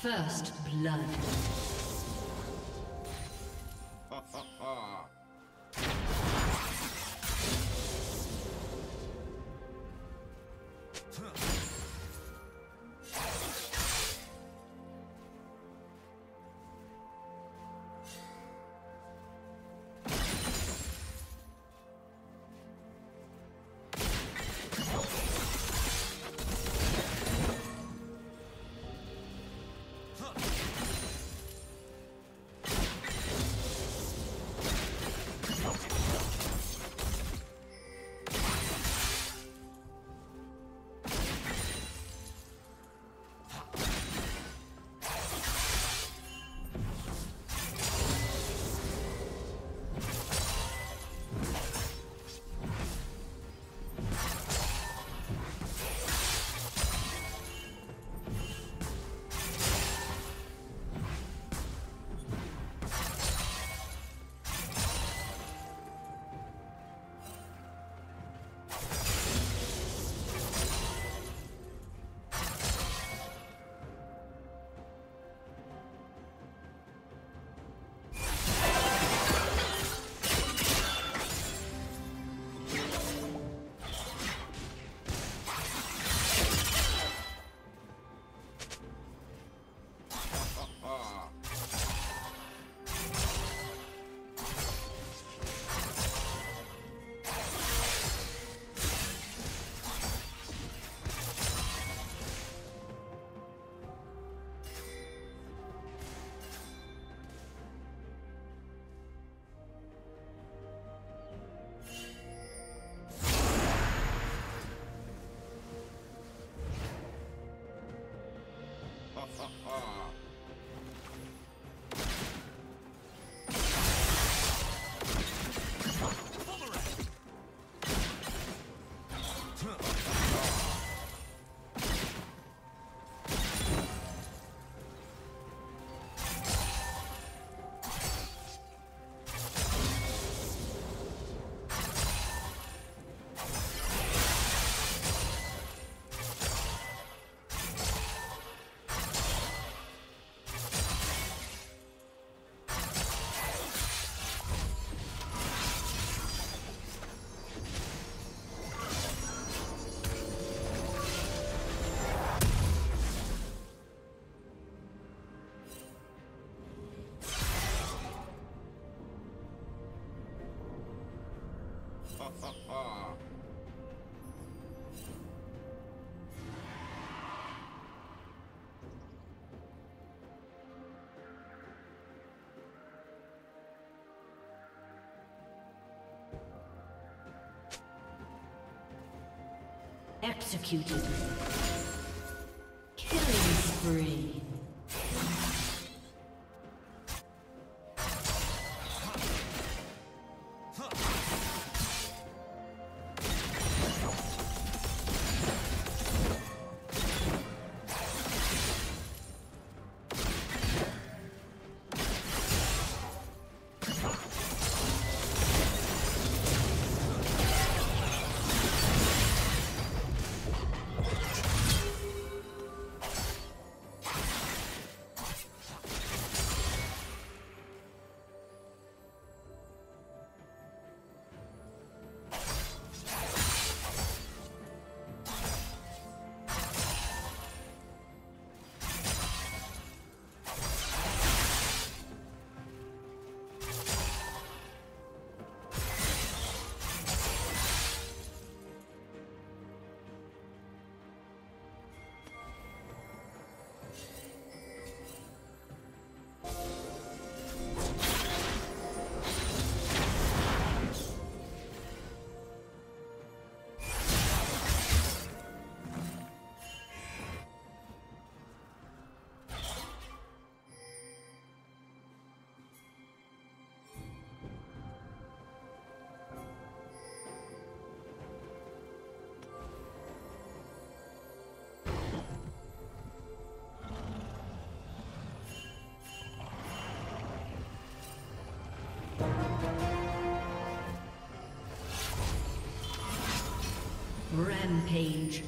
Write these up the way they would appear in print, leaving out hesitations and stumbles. First blood. Executed. Killing spree. Rampage.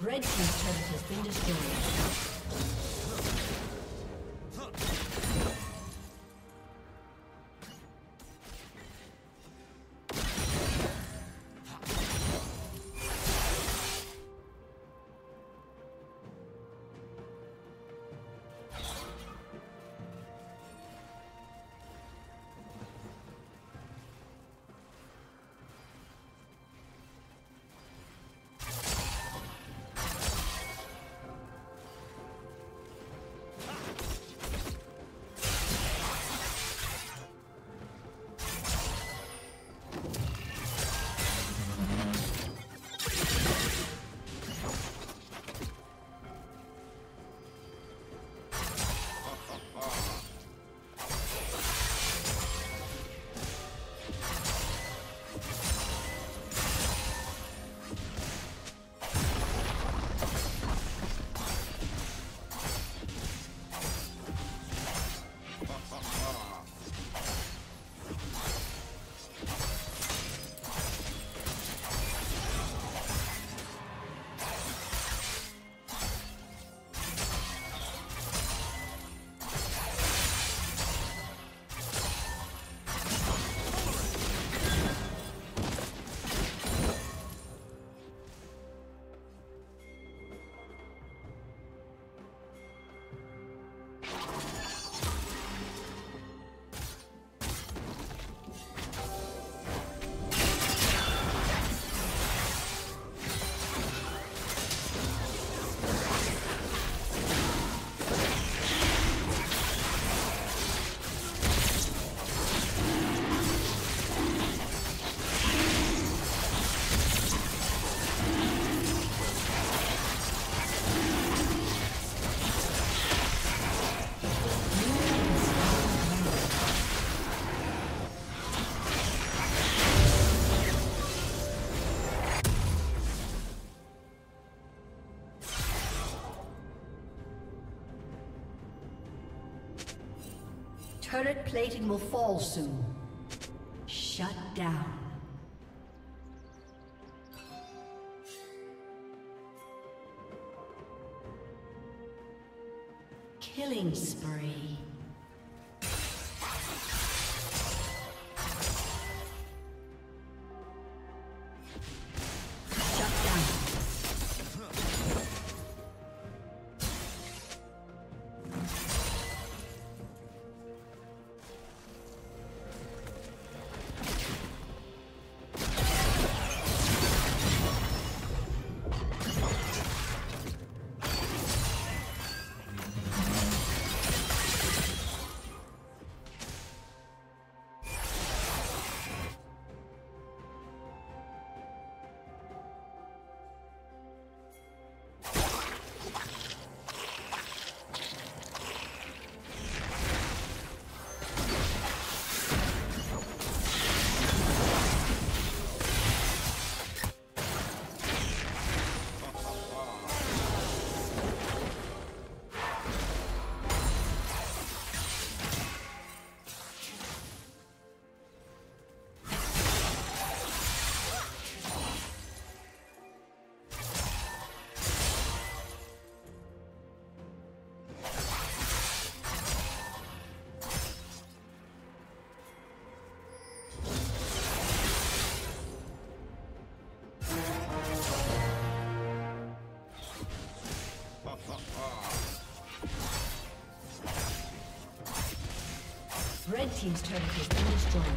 Red Team's turret has been destroyed. Turret plating will fall soon. Shut down. Killing spree. Red team's turret has been destroyed.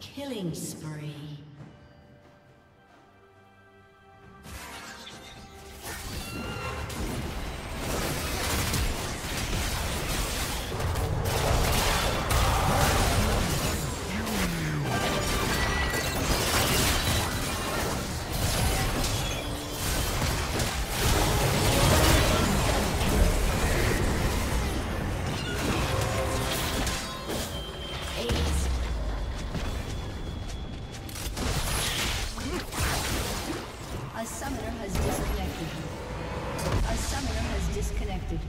Killing spree. A summoner has disconnected.